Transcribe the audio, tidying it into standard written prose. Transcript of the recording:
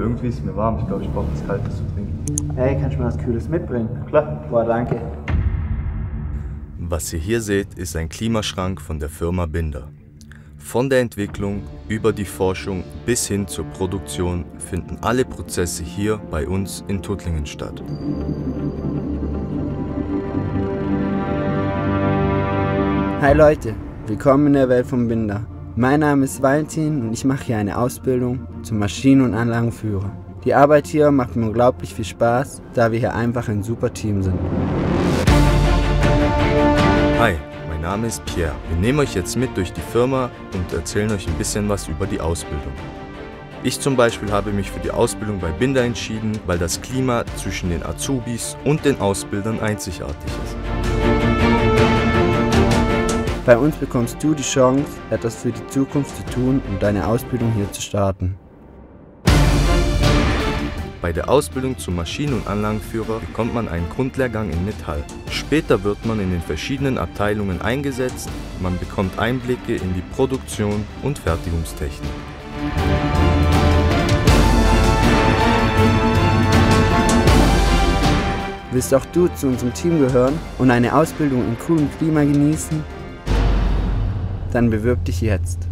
Irgendwie ist mir warm. Ich glaube, ich brauche was Kaltes zu trinken. Hey, kannst du mir was Kühles mitbringen? Klar. Boah, danke. Was ihr hier seht, ist ein Klimaschrank von der Firma Binder. Von der Entwicklung über die Forschung bis hin zur Produktion finden alle Prozesse hier bei uns in Tuttlingen statt. Hi Leute, willkommen in der Welt von Binder. Mein Name ist Valentin und ich mache hier eine Ausbildung zum Maschinen- und Anlagenführer. Die Arbeit hier macht mir unglaublich viel Spaß, da wir hier einfach ein super Team sind. Hi, mein Name ist Pierre. Wir nehmen euch jetzt mit durch die Firma und erzählen euch ein bisschen was über die Ausbildung. Ich zum Beispiel habe mich für die Ausbildung bei Binder entschieden, weil das Klima zwischen den Azubis und den Ausbildern einzigartig ist. Bei uns bekommst du die Chance, etwas für die Zukunft zu tun und deine Ausbildung hier zu starten. Bei der Ausbildung zum Maschinen- und Anlagenführer bekommt man einen Grundlehrgang in Metall. Später wird man in den verschiedenen Abteilungen eingesetzt, man bekommt Einblicke in die Produktion und Fertigungstechnik. Willst auch du zu unserem Team gehören und eine Ausbildung in coolem Klima genießen? Dann bewirb dich jetzt.